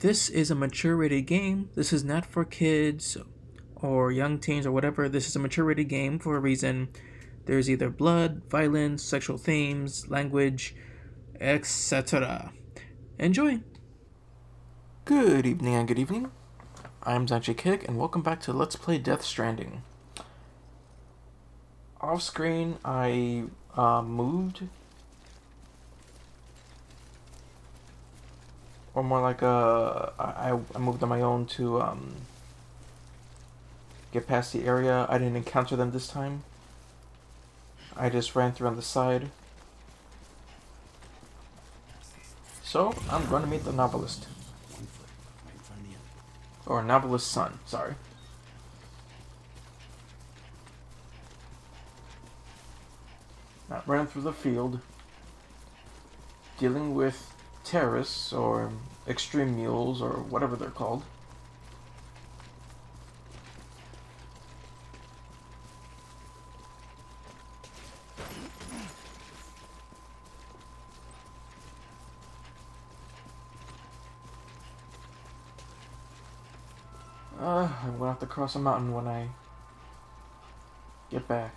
This is a mature-rated game. This is not for kids or young teens or whatever. This is a mature-rated game for a reason. There's either blood, violence, sexual themes, language, etc. Enjoy! Good evening and good evening. I'm Zanji Kick and welcome back to Let's Play Death Stranding. Off screen, I moved. Or more like I moved on my own to get past the area. I didn't encounter them this time. I just ran through on the side. So I'm going to meet the novelist, or novelist's son. Sorry. I ran through the field, dealing with terrorists or extreme mules or whatever they're called. I'm gonna have to cross a mountain when I get back.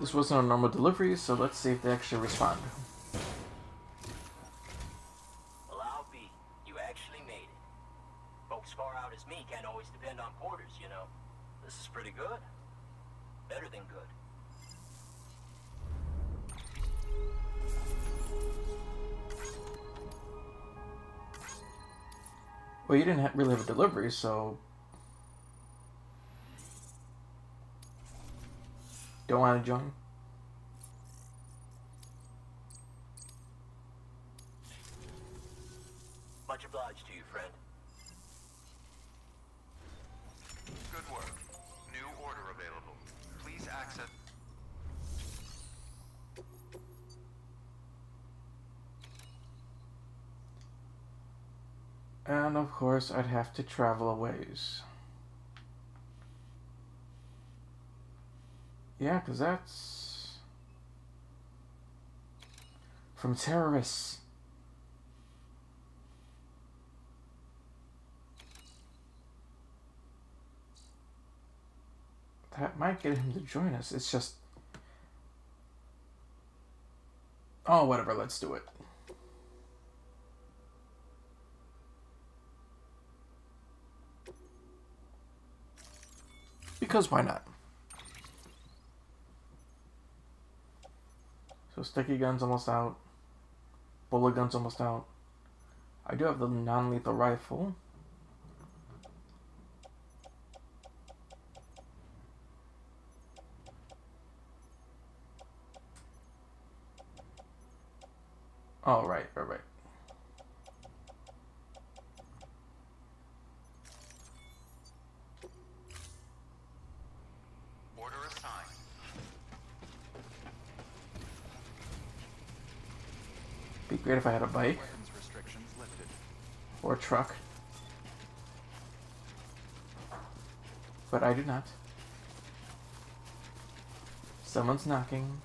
This wasn't a normal delivery, so let's see if they actually respond. Well, I'll be. You actually made it. Folks far out as me can't always depend on porters, you know. This is pretty good. Better than good. Well, you didn't really have a delivery, so... Don't want to join? Much obliged to you, friend. Good work. New order available. Please access. And of course, I'd have to travel a ways. Yeah, because that's... from terrorists. That might get him to join us. It's just... oh, whatever, let's do it. Because why not? So sticky gun's almost out. Bola gun's almost out. I do have the non-lethal rifle. Oh, right. Great if I had a bike or a truck, but I do not. Someone's knocking,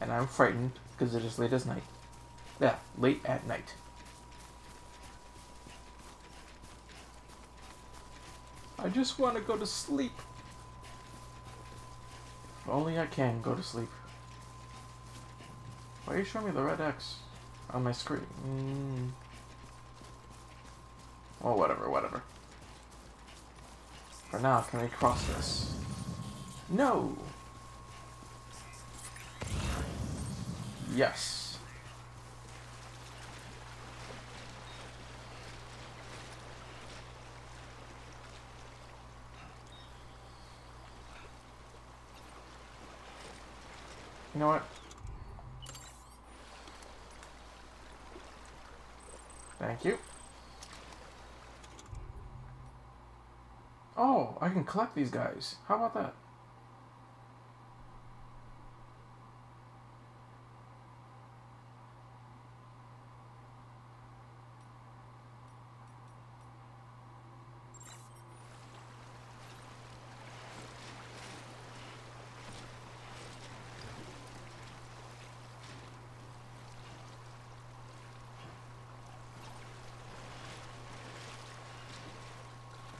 and I'm frightened because it is late as night. Yeah, late at night. I just want to go to sleep. If only I can go to sleep. Why are you showing me the red X? On my screen. Well, whatever. For now, can we cross this? No! Yes. You know what? Thank you. Oh, I can collect these guys. How about that?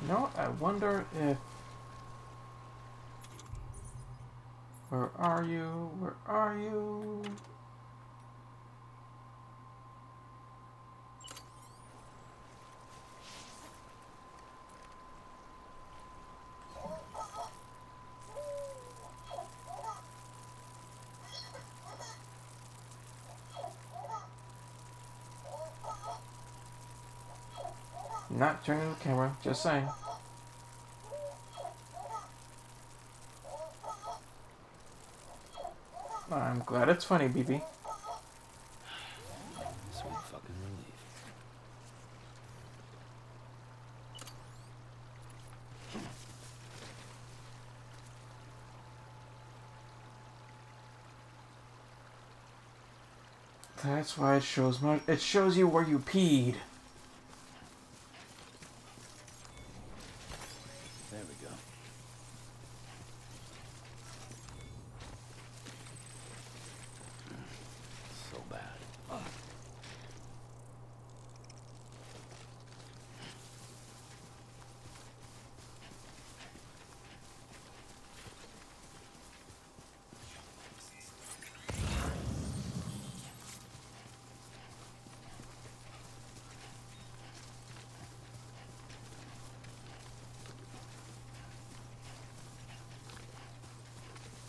No, I wonder if... Where are you? Where are you? Not turning the camera, just saying. I'm glad it's funny, BB. Sweet fucking relief. That's why it shows much. It shows you where you peed.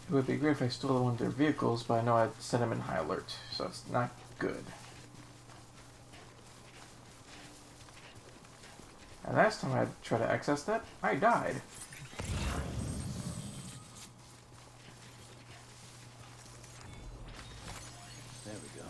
It would be great if I stole one of their vehicles, but I know I'd send them in high alert, so it's not good. And last time I tried to access that, I died. There we go.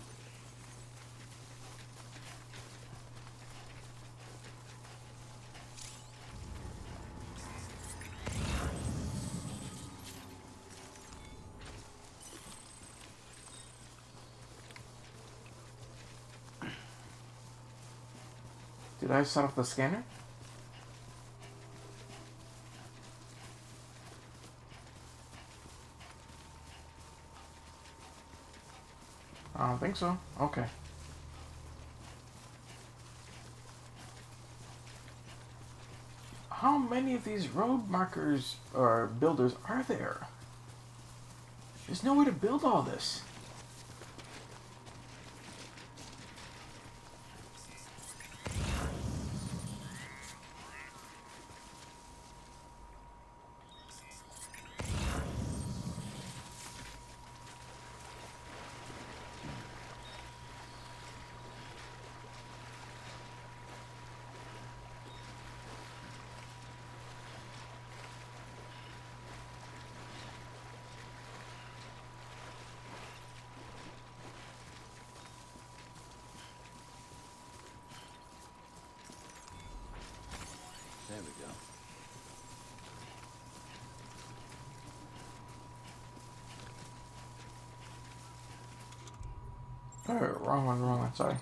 Did I set off the scanner? I don't think so. Okay. How many of these road markers or builders are there? There's no way to build all this. Oh, wrong one, sorry.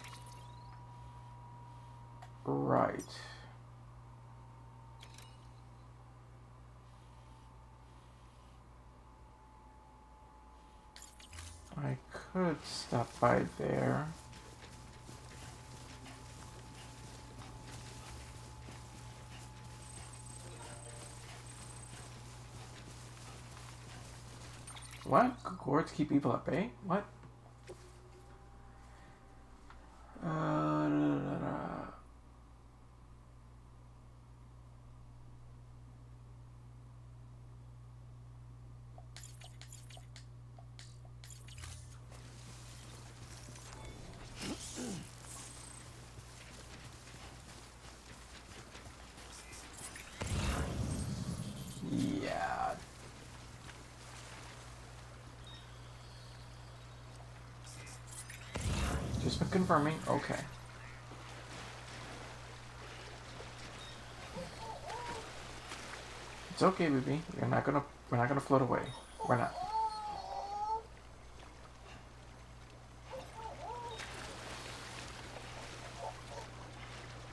Right. I could stop by there. What? Gourds keep people at bay? What? confirming. Okay. It's okay, BB. We're not gonna float away. We're not.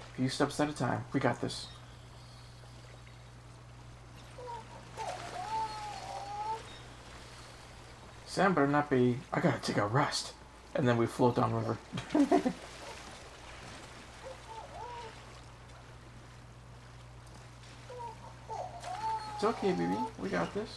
A few steps at a time. We got this. Sam better not be. I gotta take a rest. And then we float downriver. It's okay, BB. We got this.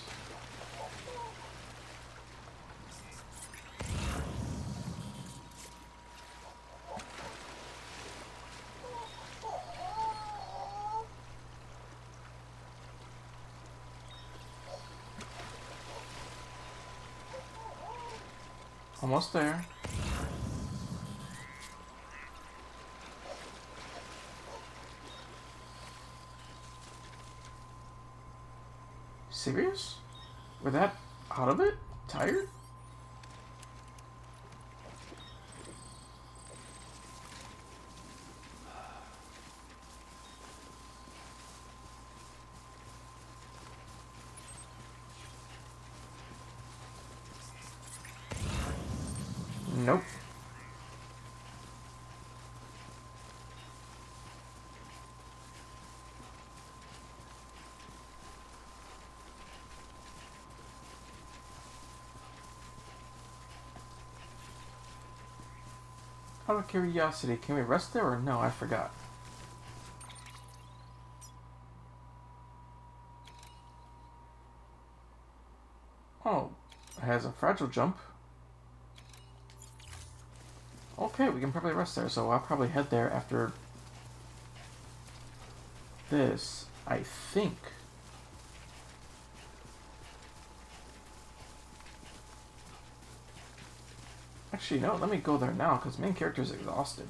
Almost there. Serious? We're that out of it? Tired? Nope. Out of curiosity, can we rest there or no? I forgot. Oh, it has a fragile jump. Okay, we can probably rest there, so I'll probably head there after this, I think. Actually, no, let me go there now, because main character is exhausted.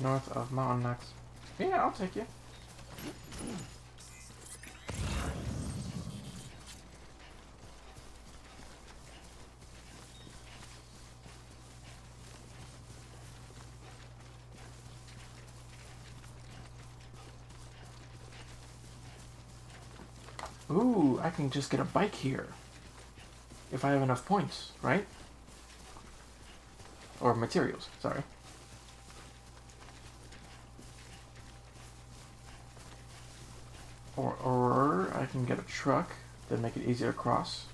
North of Mount Max. Yeah, I'll take you. Ooh, I can just get a bike here. If I have enough points, right? Or materials, sorry. Or I can get a truck that make it easier to cross.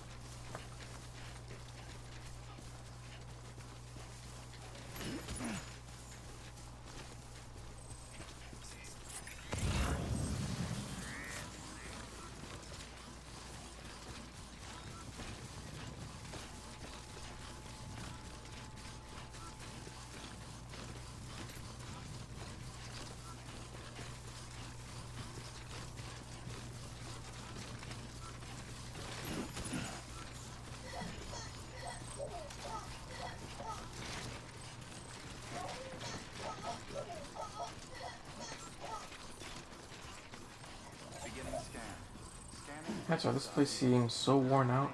That's why this place seems so worn out.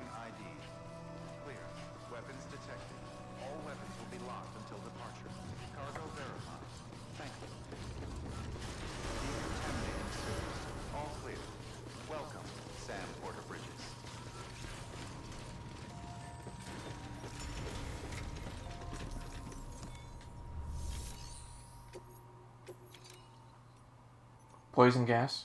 Poison gas.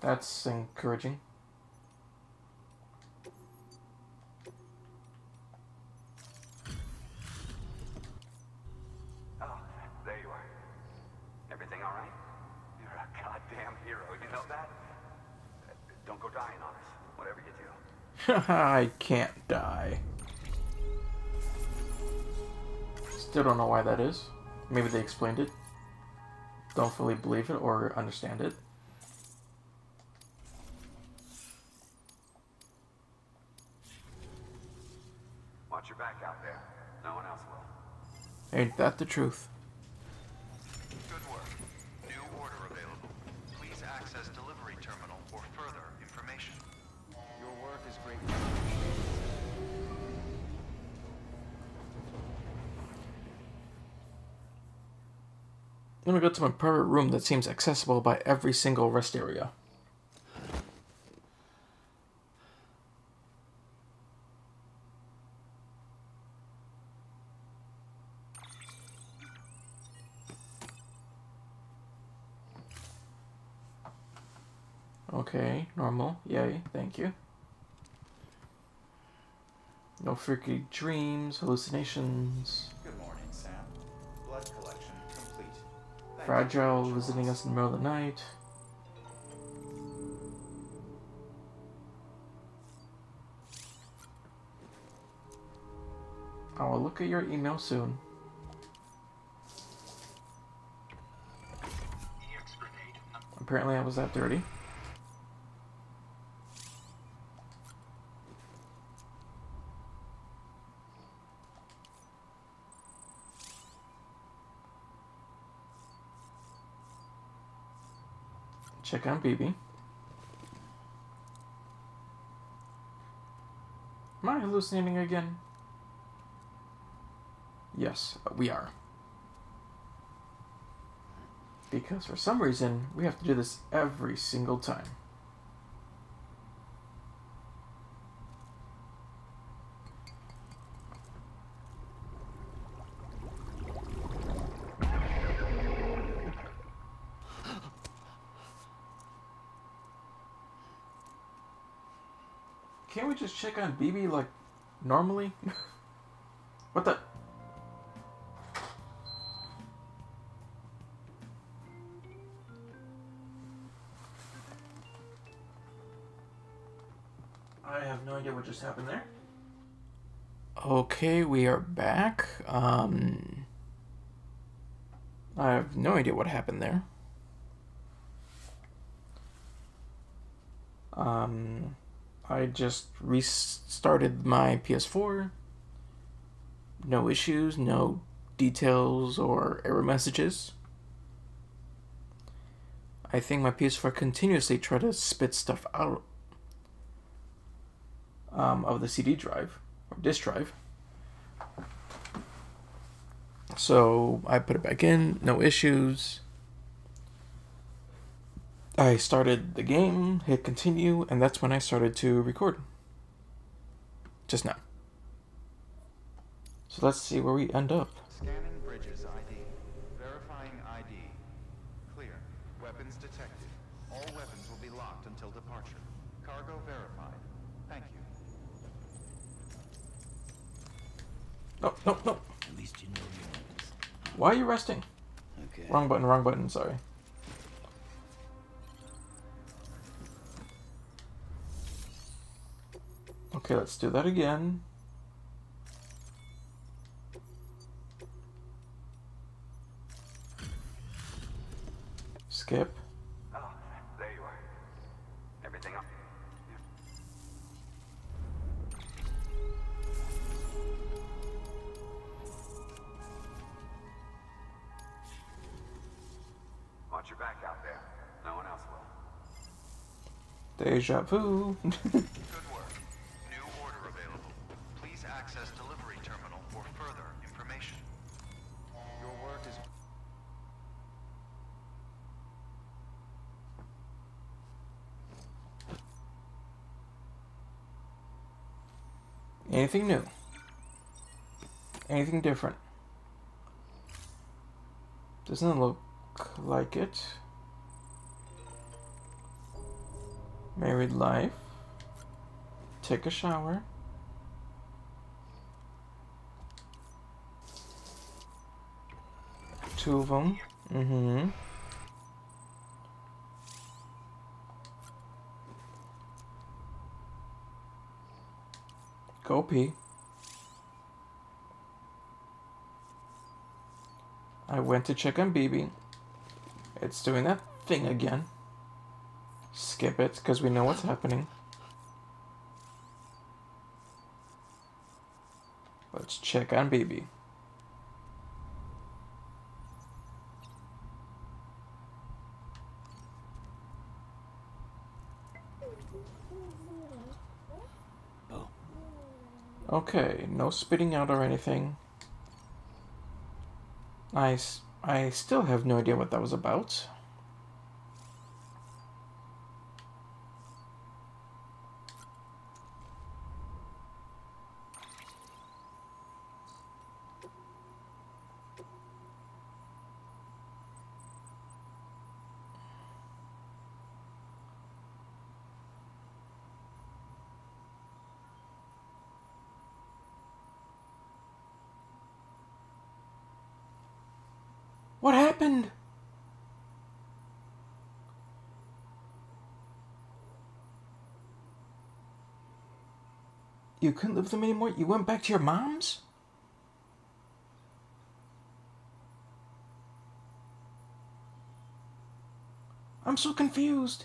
That's encouraging. Oh, there you are. Everything all right? You're a goddamn hero, you know that? Don't go dying on us, whatever you do. I can't die. Still don't know why that is. Maybe they explained it. Don't fully believe it or understand it. there. No one else will. Ain't that the truth? Good work. New order available. Please access delivery terminal for further information. Your work is great. I'm gonna go to my private room that seems accessible by every single rest area. Okay, normal. Yay, thank you. No freaky dreams, hallucinations. Good morning, Sam. Blood collection complete. Fragile visiting us in the middle of the night. I will look at your email soon. Apparently I was that dirty. Check on BB. Am I hallucinating again? Yes, we are. Because for some reason, we have to do this every single time. Can't we just check on BB like normally? What the? I have no idea what just happened there. Okay, we are back. I have no idea what happened there. I just restarted my PS4. No issues, no details or error messages. I think my PS4 continuously tried to spit stuff out of the CD drive or disk drive. So I put it back in, no issues. I started the game, hit continue, and that's when I started to record. Just now. So let's see where we end up. Scanning Bridges ID. Verifying ID. Clear. Weapons detected. All weapons will be locked until departure. Cargo verified. Thank you. No, no, no. At least you know your weapons. Why are you resting? Okay. Wrong button, sorry. Okay, let's do that again. Skip. Oh, there you are. Everything up. Yeah. Watch your back out there. No one else will. Deja vu. Anything new? Anything different? Doesn't look like it. Married life. Take a shower. Two of them. Mm-hmm. Go pee. I went to check on BB. It's doing that thing again. Skip it, because we know what's happening. Let's check on BB. Okay, no spitting out or anything. I still have no idea what that was about. What happened? You couldn't live with them anymore? You went back to your mom's? I'm so confused.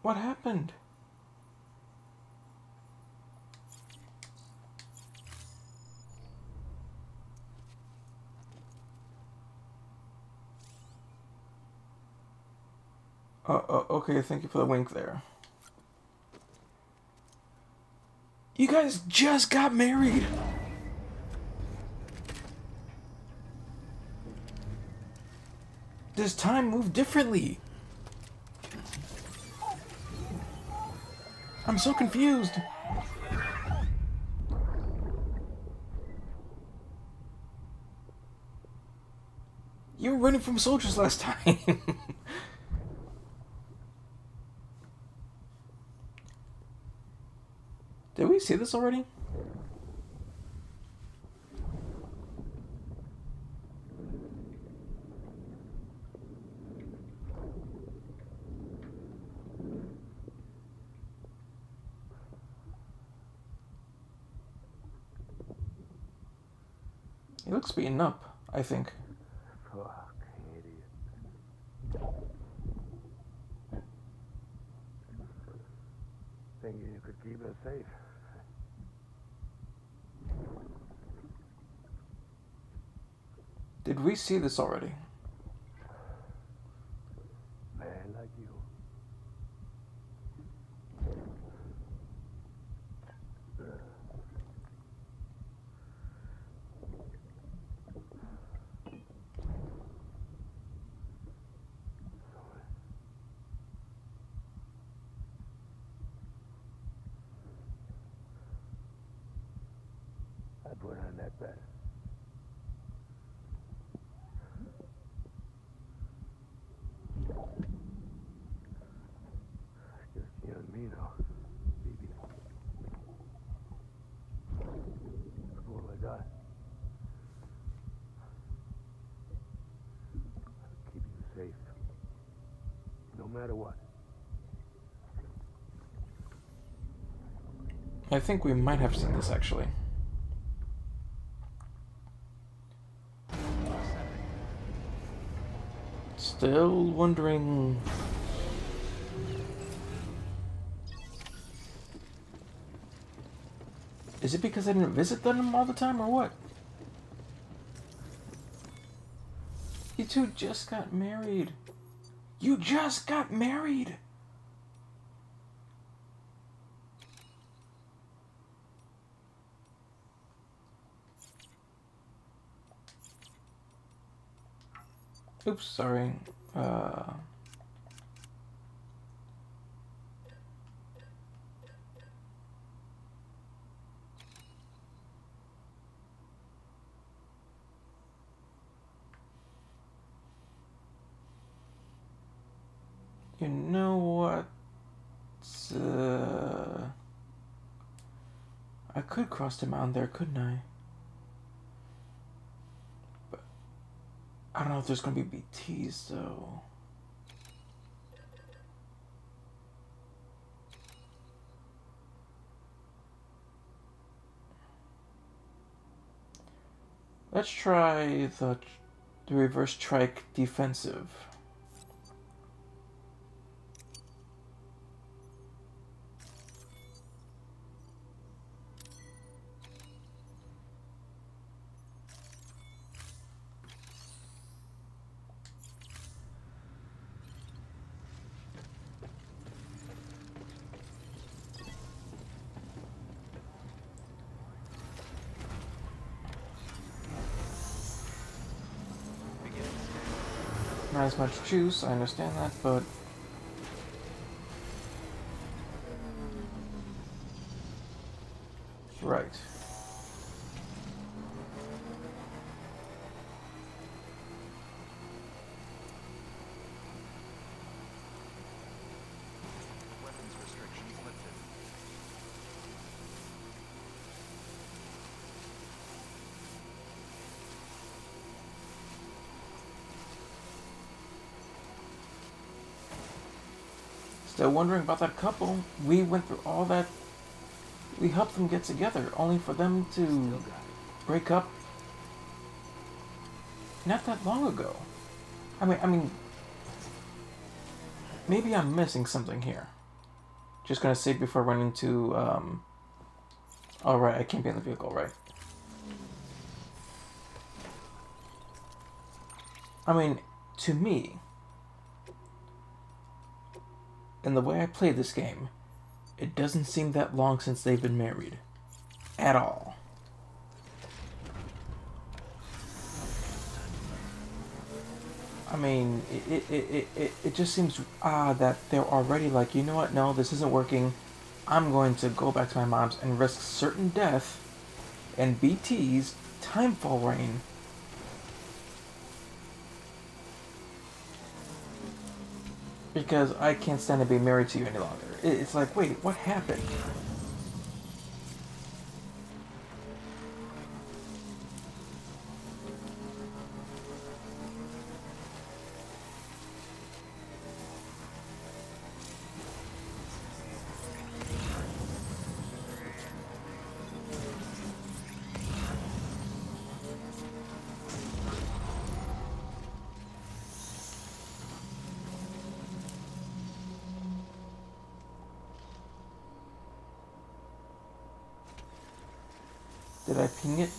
What happened? Okay, thank you for the wink there. You guys just got married! Does time move differently? I'm so confused! You were running from soldiers last time! Did we see this already? He looks beaten up, I think. Fuck, idiot. Think you could keep us safe. Did we see this already? Man like you. I put on that bed. No matter what. I think we might have seen this actually. Still wondering. Is it because I didn't visit them all the time or what? You two just got married. You just got married! Oops, sorry. You know what? I could cross the mountain there, couldn't I? But I don't know if there's gonna be BTs though. Let's try the reverse trike defensive. Not as much juice, I understand that, but... Right. Still wondering about that couple. We went through all that. We helped them get together, only for them to break up not that long ago. I mean, maybe I'm missing something here. Just gonna save before I run into, all right, I can't be in the vehicle, right? I mean, to me, and the way I play this game, it doesn't seem that long since they've been married. At all. I mean, it just seems odd that they're already like, you know what, no, this isn't working. I'm going to go back to my mom's and risk certain death and BT's timefall rain. Because I can't stand to be married to you any longer. It's like, wait, what happened? Did I ping it?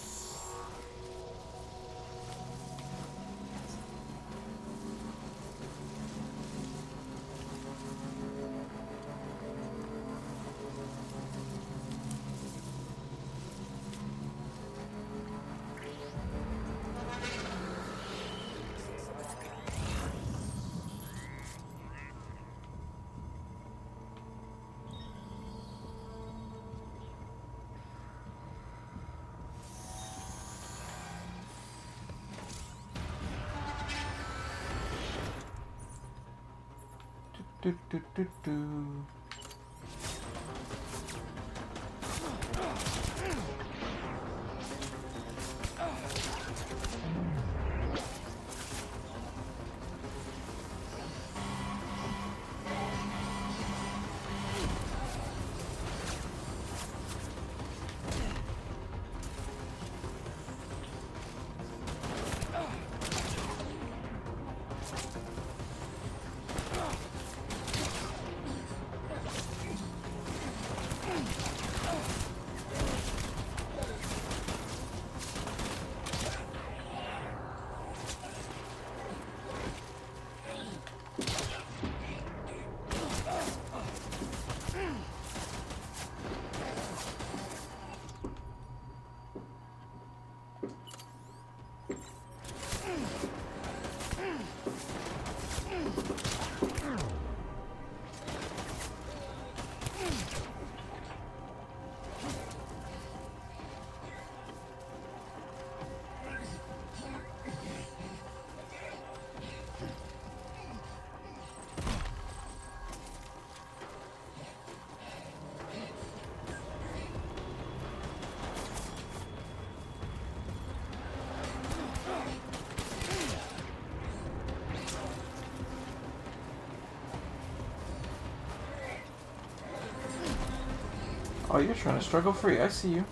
Oh, you're trying to struggle free. I see you.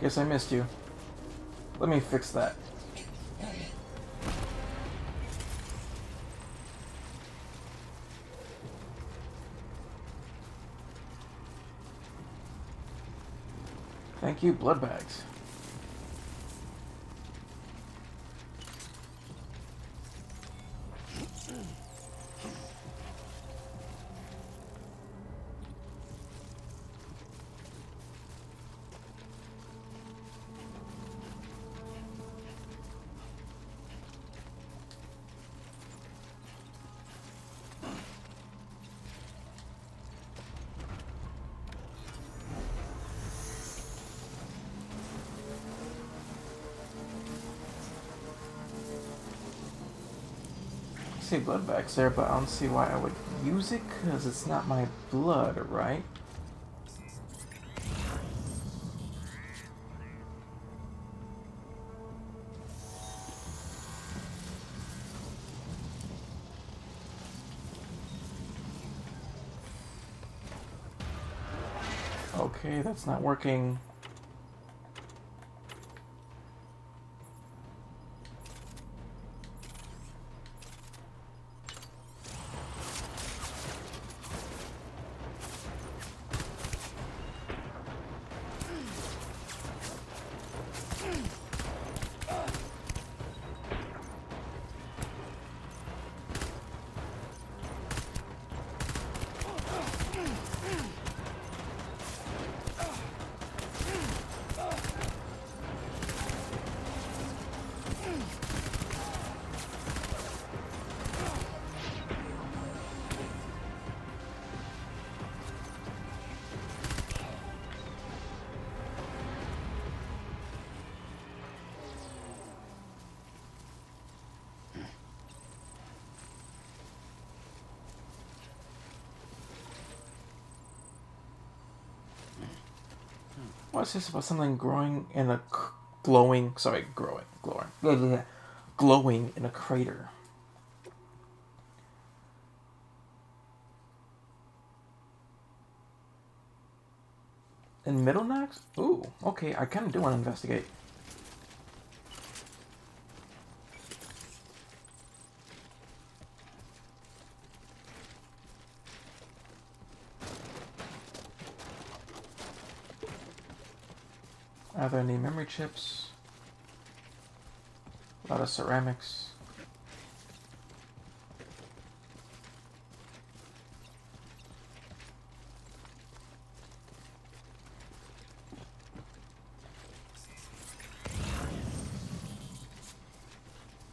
Guess I missed you. Let me fix that. Thank you, blood bags. I see blood bags there, but I don't see why I would use it, because it's not my blood, right? Okay, that's not working. What's this about something growing in a glowing in a crater? In Middle Max? Ooh, okay, I kind of do want to investigate. Are there any memory chips? A lot of ceramics.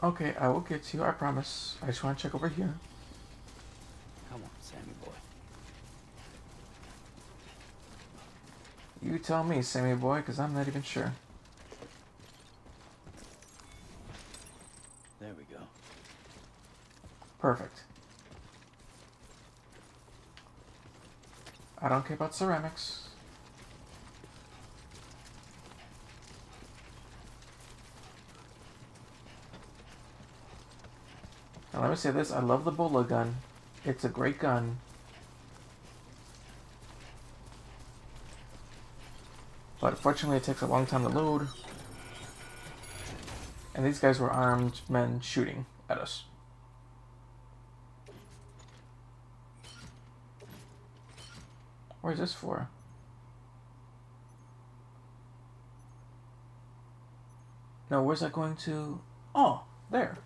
Okay, I will get to you, I promise. I just want to check over here. Come on, Sammy boy. You tell me, Sammy boy, because I'm not even sure. There we go. Perfect. I don't care about ceramics. Now let me say this, I love the Bola gun. It's a great gun. But fortunately, it takes a long time to load. And these guys were armed men shooting at us. What is this for? No, where's that going to? Oh, there.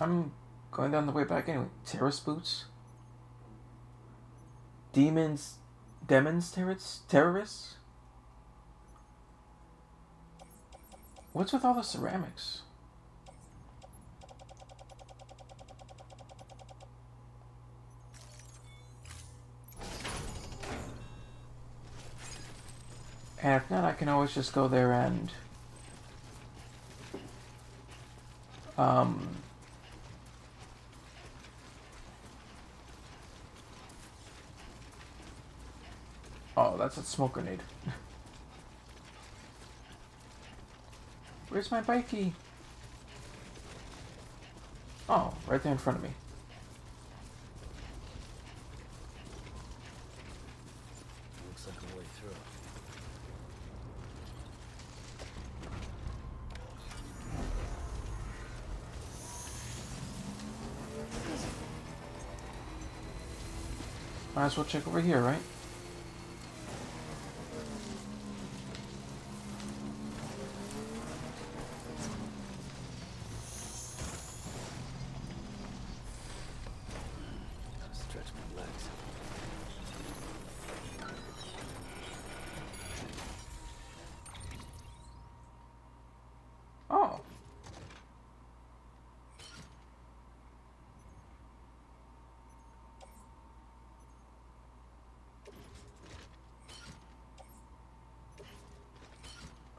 I'm going down the way back anyway. Terrace boots. Demons. Demons, terrorists? What's with all the ceramics? And if not, I can always just go there and oh, that's a smoke grenade. Where's my bikey? Oh, right there in front of me. Looks like a way through. Might as well check over here, right?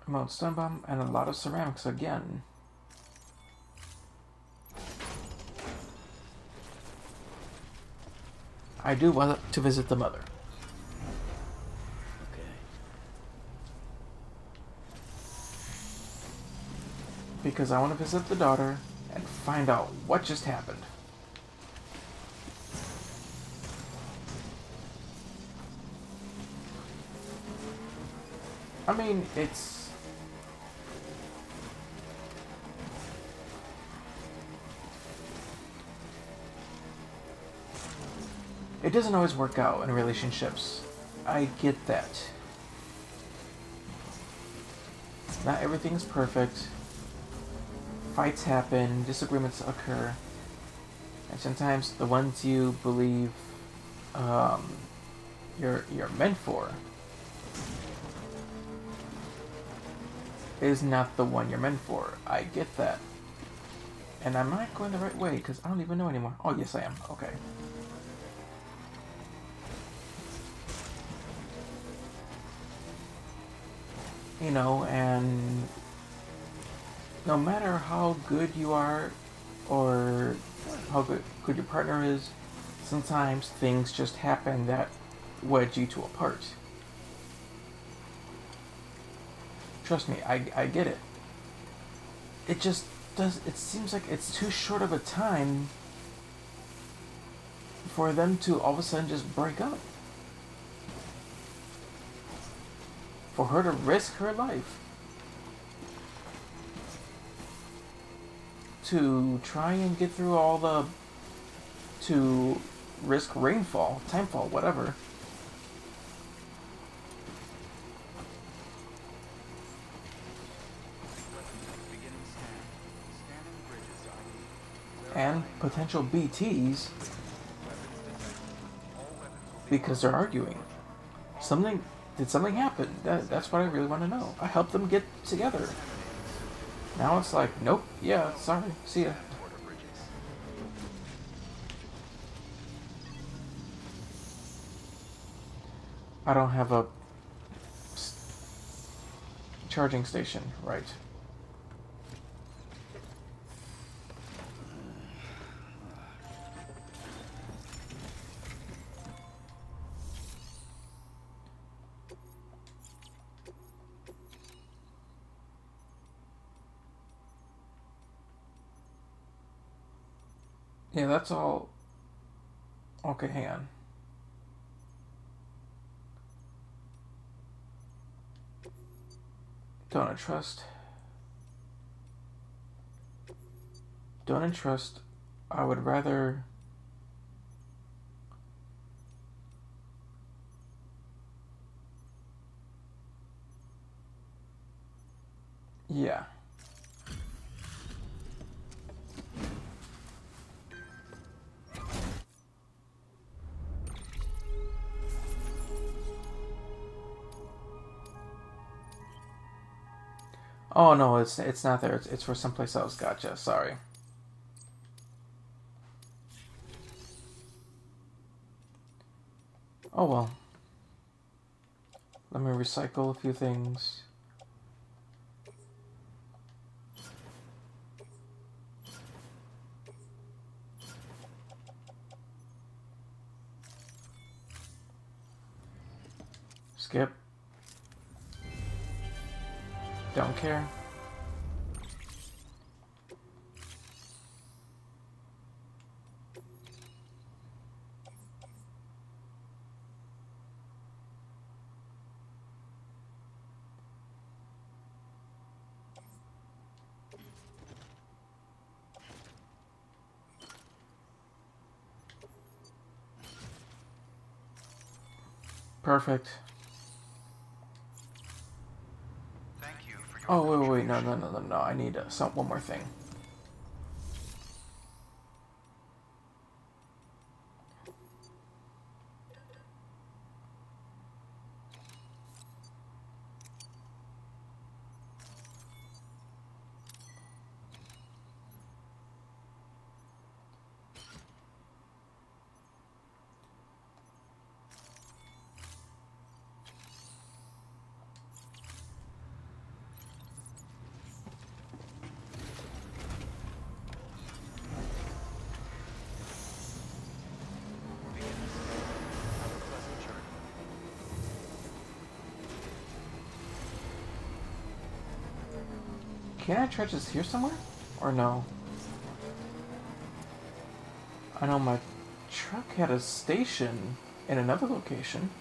Remote stun bomb and a lot of ceramics again. I do want to visit the mother. Because I want to visit the daughter and find out what just happened. I mean, it's... it doesn't always work out in relationships. I get that. Not everything's perfect. Fights happen, disagreements occur, and sometimes the ones you believe you're meant for is not the one you're meant for. I get that. And am I going the right way? Because I don't even know anymore. Oh, yes I am. Okay. You know, and... no matter how good you are, or how good your partner is, sometimes things just happen that wedge you two apart. Trust me, I get it. It just does. It seems like it's too short of a time for them to all of a sudden just break up. For her to risk her life. To try and get through all the... to risk rainfall, timefall, whatever. And potential BTs because they're arguing. Something... did something happen? That's what I really want to know. I helped them get together. Now it's like, nope, yeah, sorry, see ya. I don't have a charging station, right. Yeah, that's all. Okay, hang on. Don't entrust. Don't entrust. I would rather. Yeah. Oh no, it's not there. It's for someplace else. Gotcha. Sorry. Oh well. Let me recycle a few things. Skip. Don't care. Perfect. Oh, wait, no, I need one more thing. Can I charge this here somewhere? Or no? I know my truck had a station in another location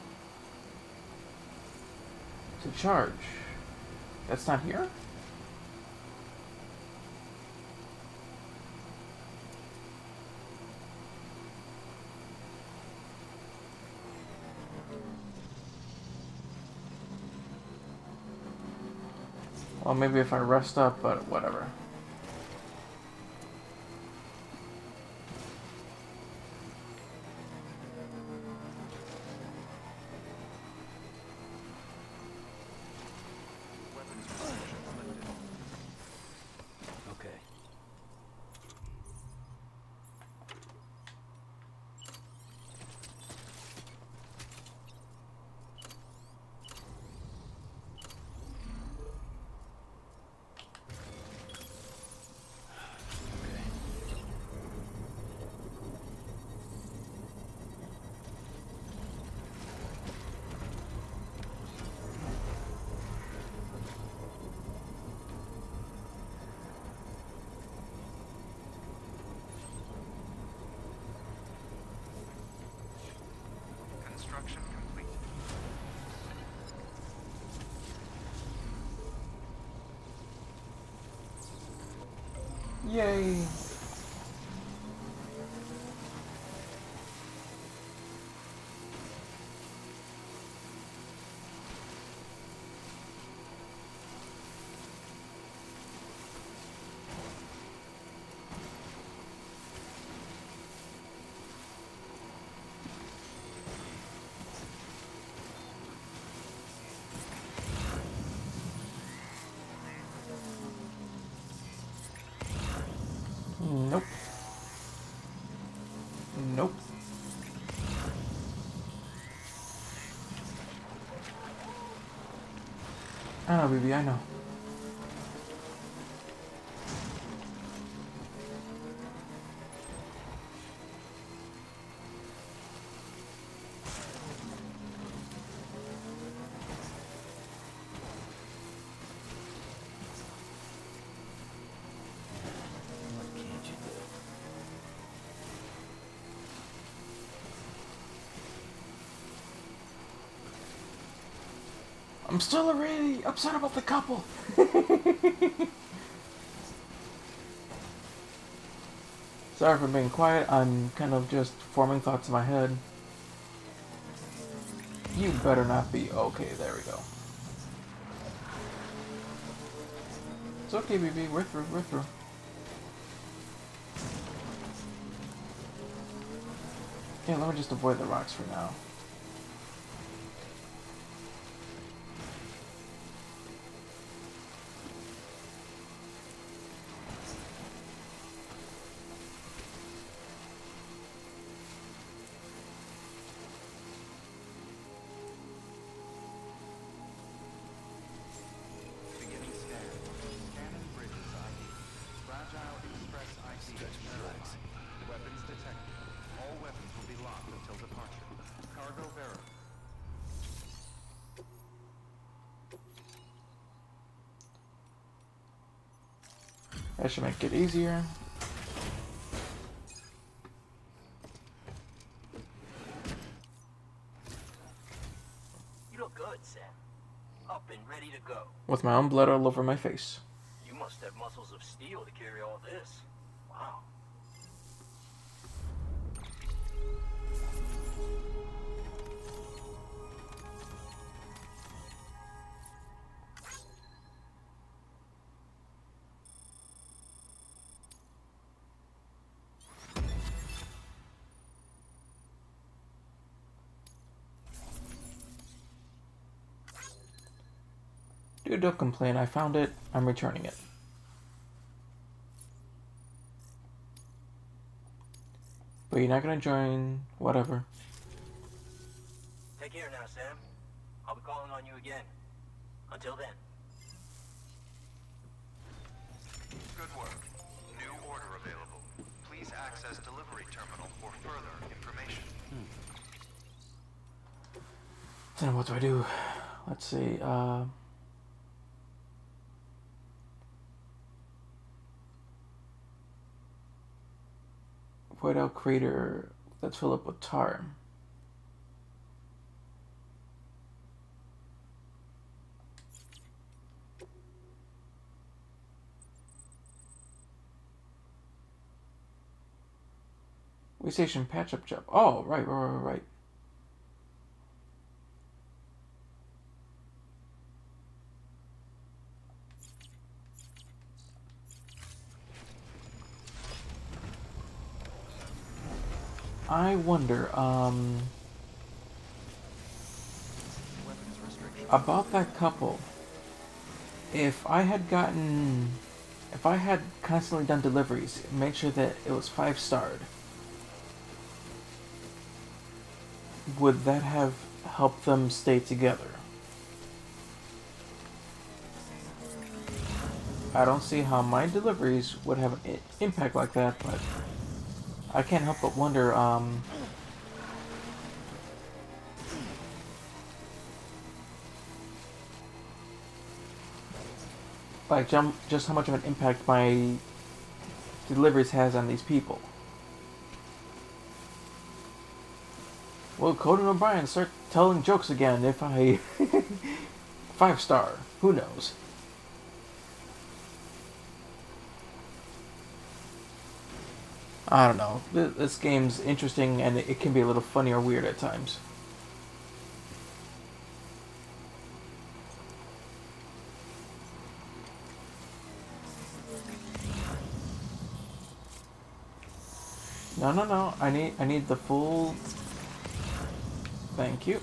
to charge. That's not here? Well, maybe if I rest up, but whatever. Yay! Nope. Nope. I know, BB, I know. I'm still already upset about the couple. Sorry for being quiet. I'm kind of just forming thoughts in my head. You better not be. Okay, there we go. It's okay, BB. We're through. We're through. Yeah, let me just avoid the rocks for now. That should make it easier. You look good, Sam. Up and ready to go. With my own blood all over my face. You must have muscles of steel to carry all this. Wow. Don't complain, I found it, I'm returning it. But you're not gonna join, whatever. Take care now, Sam. I'll be calling on you again. Until then. Good work. New order available. Please access delivery terminal for further information. Then what do I do? Let's see, point out crater that's filled up with tar. We station patch-up job. Oh, right. I wonder, about that couple. If I had constantly done deliveries, make sure that it was 5-starred, would that have helped them stay together? I don't see how my deliveries would have an impact like that, but I can't help but wonder, like, just how much of an impact my deliveries has on these people. Will Conan O'Brien start telling jokes again if I 5-star? Who knows? I don't know. This game's interesting, and it can be a little funny or weird at times. No. I need the full. Thank you.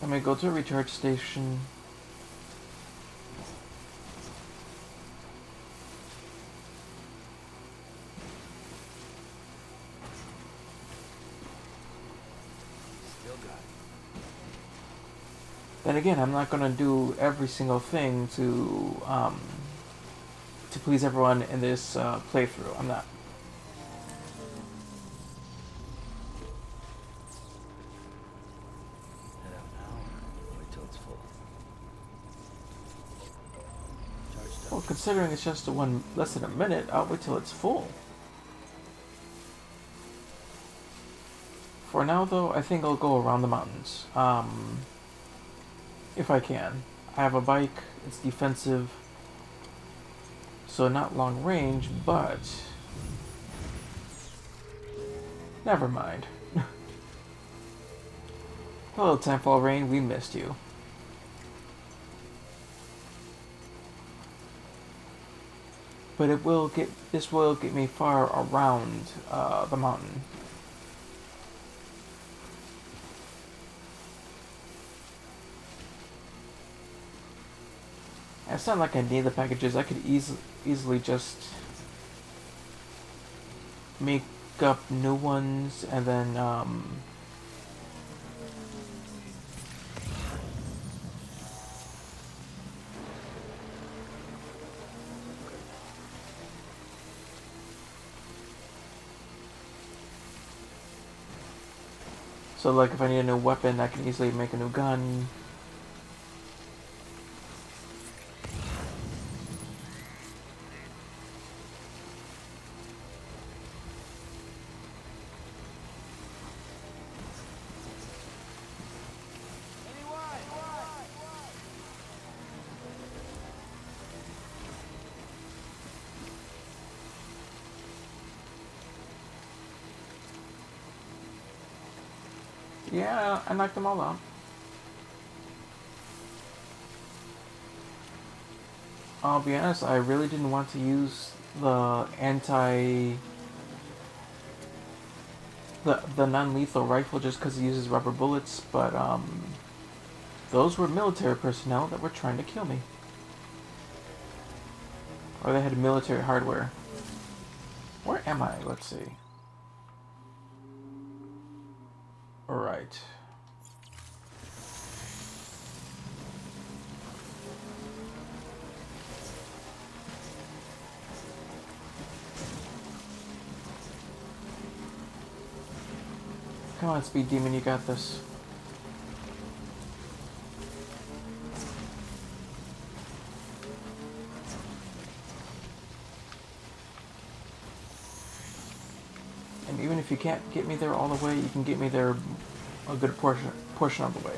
I'm gonna go to a recharge station. Still got it. Then again, I'm not gonna do every single thing to please everyone in this playthrough. I'm not. Well, considering it's just less than a minute, I'll wait till it's full. For now, though, I think I'll go around the mountains. If I can. I have a bike. It's defensive. So not long range, but never mind. Hello, Temple Rain, we missed you. But it will get me far around the mountain. It's not like I need the packages. I could easily just make up new ones and then so like if I need a new weapon, I can easily make a new gun. Yeah, I knocked them all out. I'll be honest, I really didn't want to use the the non-lethal rifle just because it uses rubber bullets, but those were military personnel that were trying to kill me. Or they had military hardware. Where am I? Let's see. Alright. Come on, Speed Demon, you got this. Even if you can't get me there all the way, you can get me there a good portion of the way.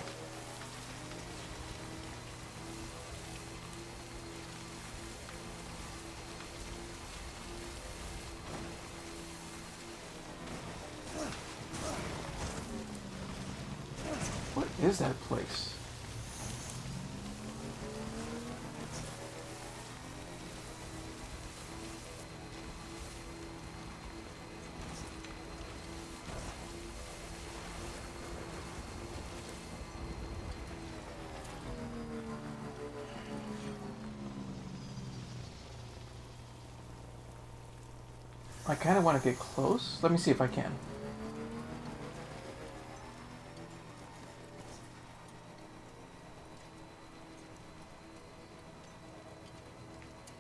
What is that place? I kind of want to get close. Let me see if I can.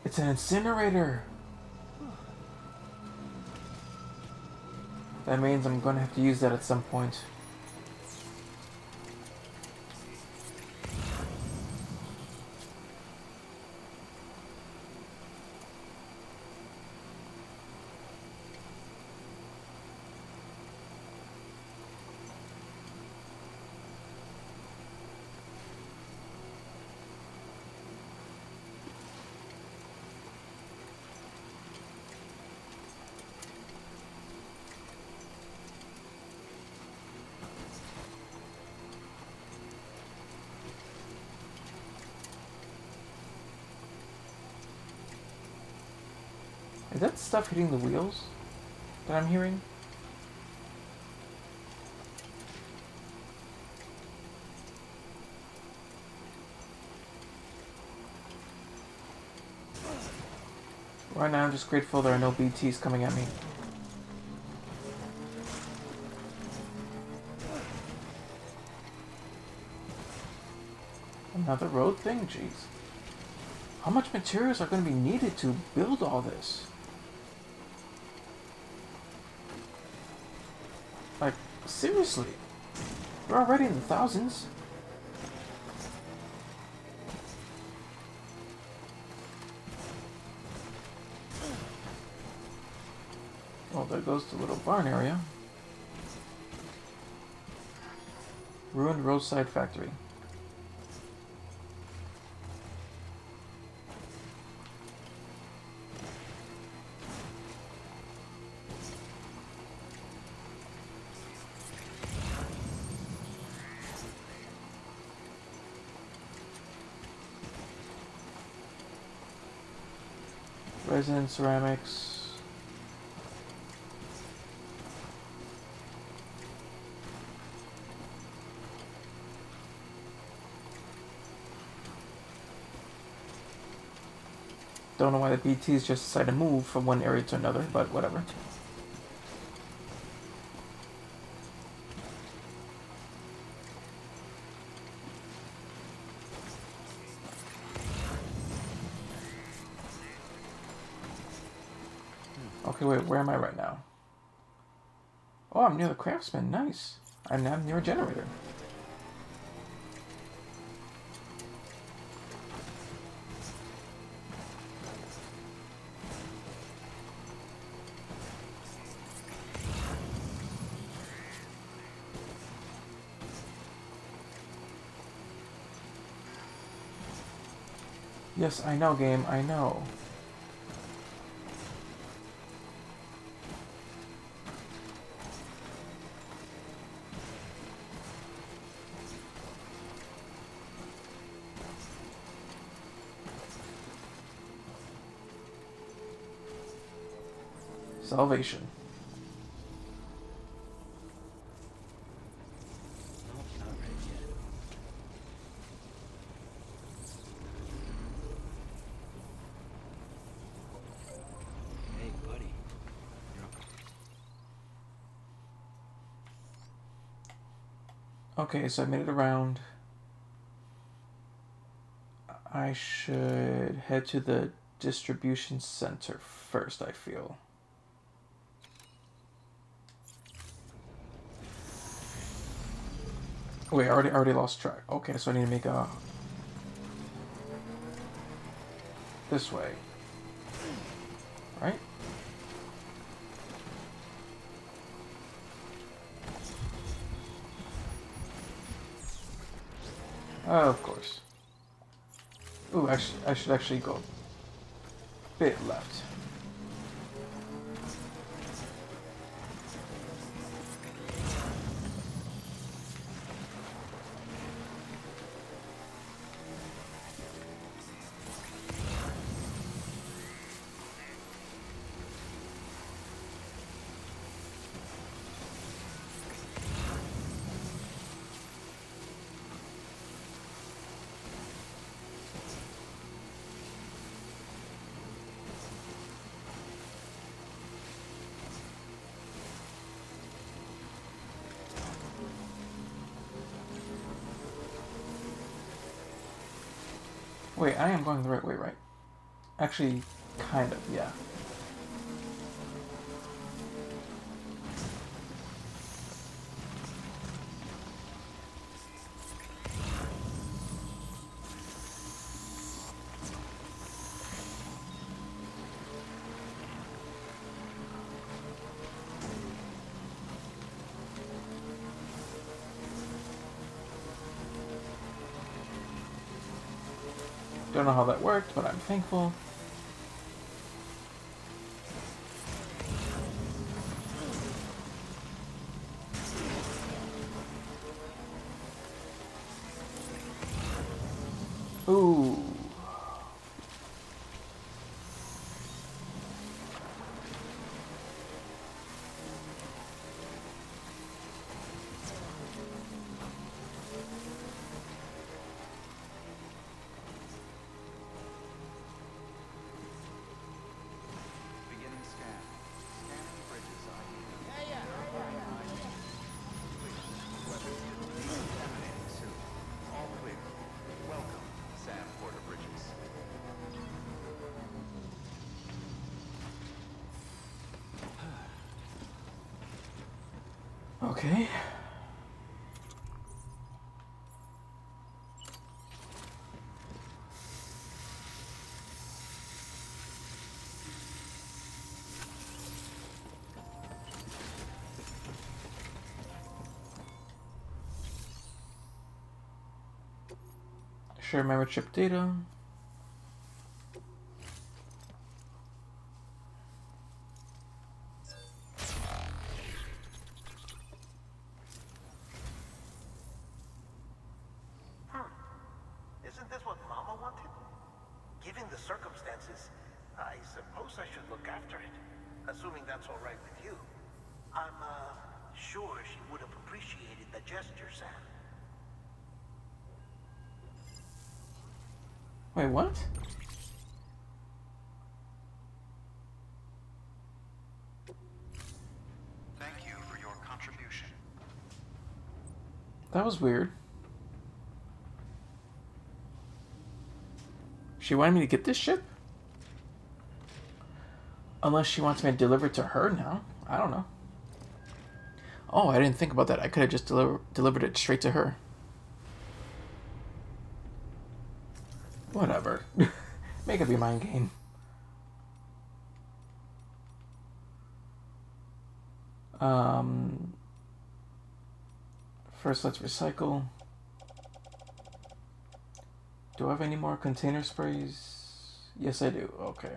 It's an incinerator! That means I'm going to have to use that at some point. Is that stuff hitting the wheels that I'm hearing? Right now I'm just grateful there are no BTs coming at me. Another road thing? Jeez. How much materials are going to be needed to build all this? Like, seriously, we're already in the thousands. Well, there goes the little barn area. Ruined roadside factory. Resin, ceramics. Don't know why the BTs just decide to move from one area to another, but whatever. Okay, wait, where am I right now? Oh, I'm near the craftsman, nice. I'm now near a generator. Yes, I know, game, I know. Salvation. Hey, buddy. Okay, so I made it around. I should head to the distribution center first, I feel. Wait, I already lost track. Okay, so I need to make a... this way. Right? Of course. Ooh, actually, I should actually go a bit left. Wait, I am going the right way, right? Actually, kind of, yeah. Don't know how that worked, but I'm thankful. Ooh. Okay. Share memory chip data. Wait, what? Thank you for your contribution. That was weird. She wanted me to get this ship? Unless she wants me to deliver it to her now. I don't know. Oh, I didn't think about that. I could have just delivered it straight to her. Whatever. Make up your mind, game. First, let's recycle. Do I have any more container sprays? Yes, I do. Okay.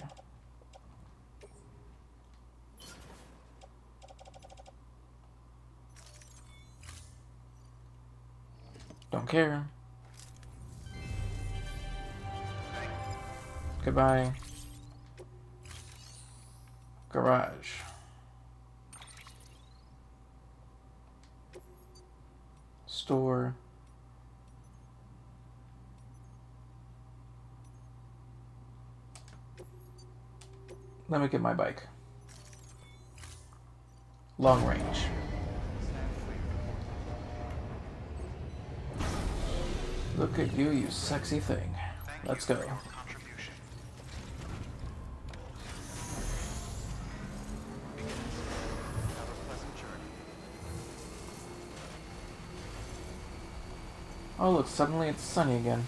Don't care. Goodbye. Garage. Store. Let me get my bike. Long range. Look at you, you sexy thing. Let's go. Oh look, suddenly it's sunny again.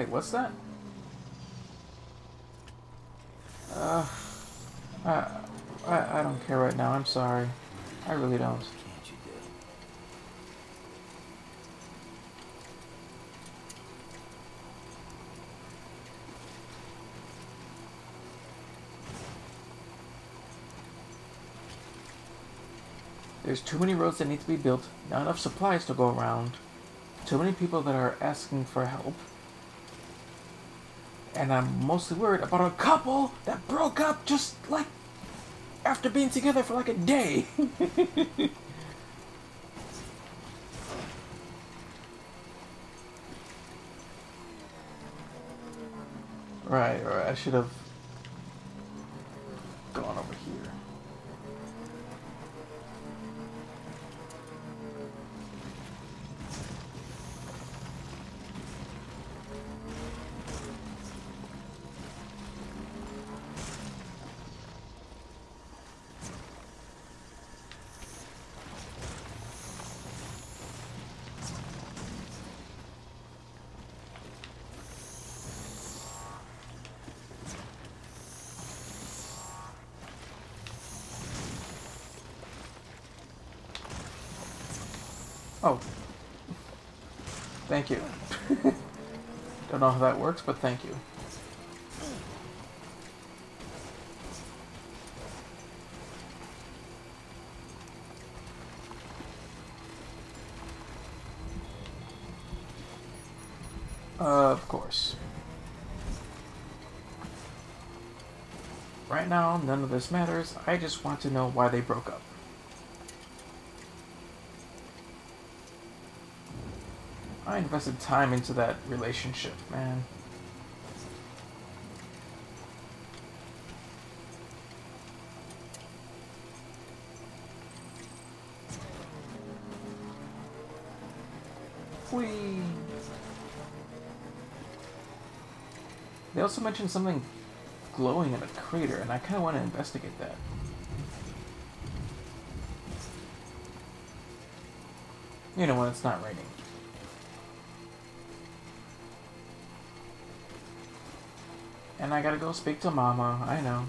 Hey, what's that? I don't care right now. I'm sorry. I really don't. There's too many roads that need to be built, not enough supplies to go around, too many people that are asking for help, and I'm mostly worried about a couple that broke up just like after being together for like a day. Right, I should have gone over here. Oh, thank you. Don't know how that works, but thank you. Of course. Right now, none of this matters. I just want to know why they broke up. I invested time into that relationship, man. Whee! They also mentioned something glowing in a crater, and I kind of want to investigate that. You know, when it's not raining. And I gotta go speak to Mama, I know.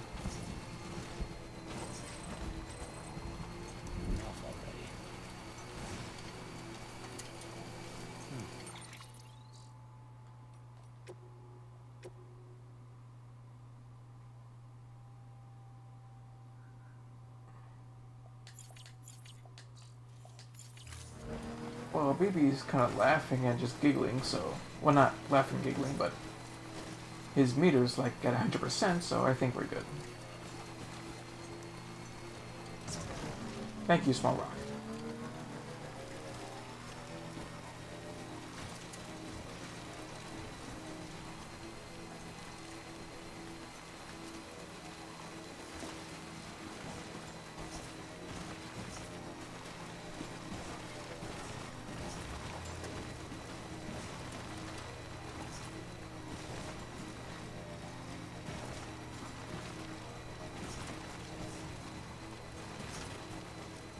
Well, BB's kind of laughing and just giggling, so... Well, not laughing and giggling, but... His meter's like at 100%, so I think we're good. Thank you, small rock.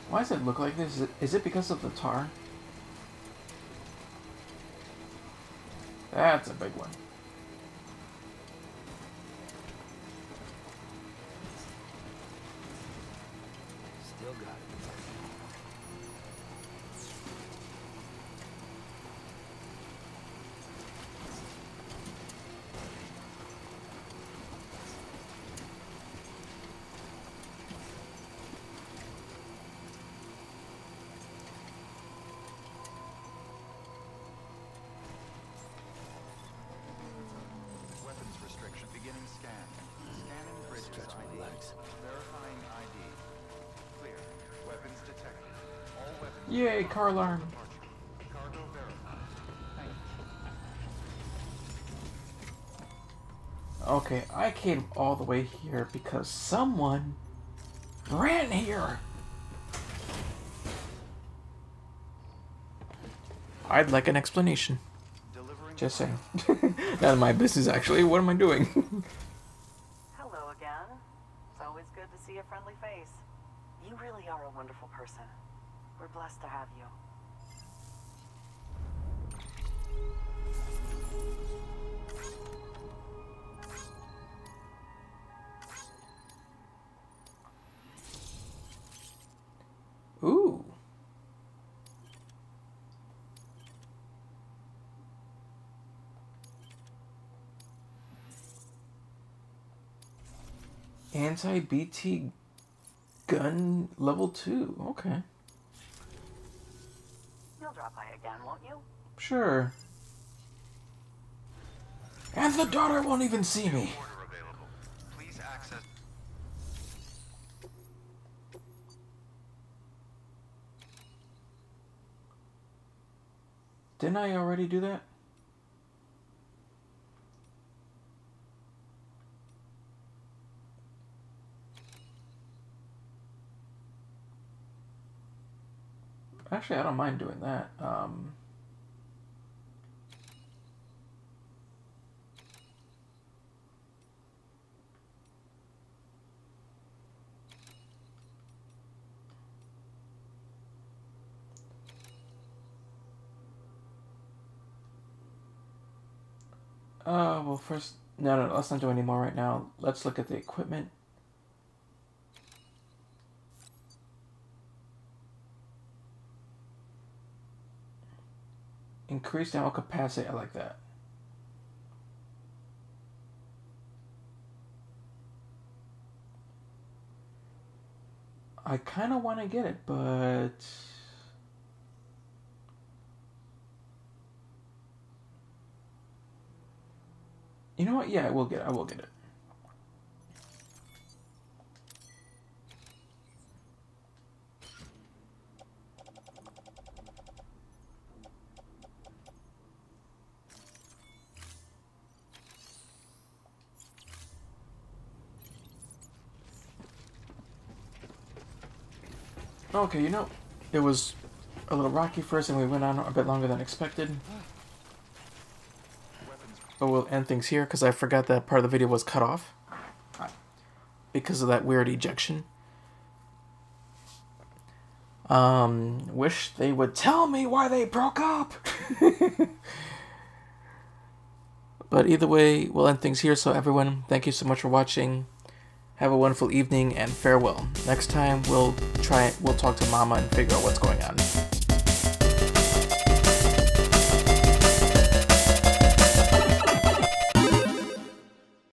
Why does it look like this? Is it because of the tar? That's a big one. Still got Yay, car alarm. Cargo verified. Okay, I came all the way here because someone ran here. I'd like an explanation. Delivering just saying. None of my business, actually. What am I doing? Hello again. It's always good to see a friendly face. You really are a wonderful person. We're blessed to have you. Ooh. Anti-BT gun level 2. Okay. You'll drop by again, won't you? Sure. And the daughter won't even see me. Didn't I already do that? Actually, I don't mind doing that. Well, first, no, let's not do any more right now. Let's look at the equipment. Increased ammo capacity, I like that. I kind of want to get it, but... You know what? Yeah, I will get it. Okay, you know, it was a little rocky first and we went on a bit longer than expected. But we'll end things here because I forgot that part of the video was cut off because of that weird ejection. Wish they would tell me why they broke up! But either way, we'll end things here. So everyone, thank you so much for watching. Have a wonderful evening and farewell. Next time we'll talk to Mama and figure out what's going on.